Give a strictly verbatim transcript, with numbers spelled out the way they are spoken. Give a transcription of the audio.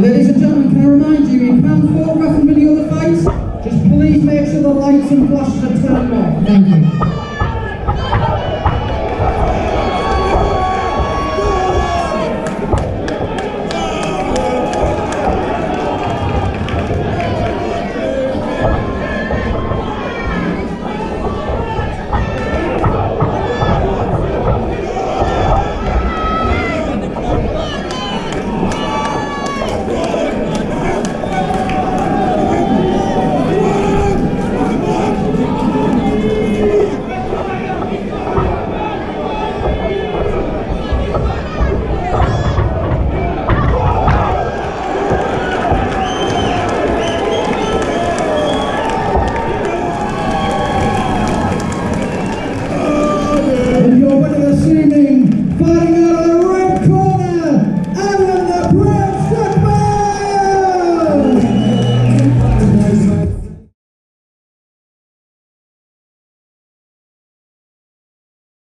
Ladies and gentlemen, can I remind you, you can photograph and video the fights, just please make sure the lights and flashes are turned off. Thank you.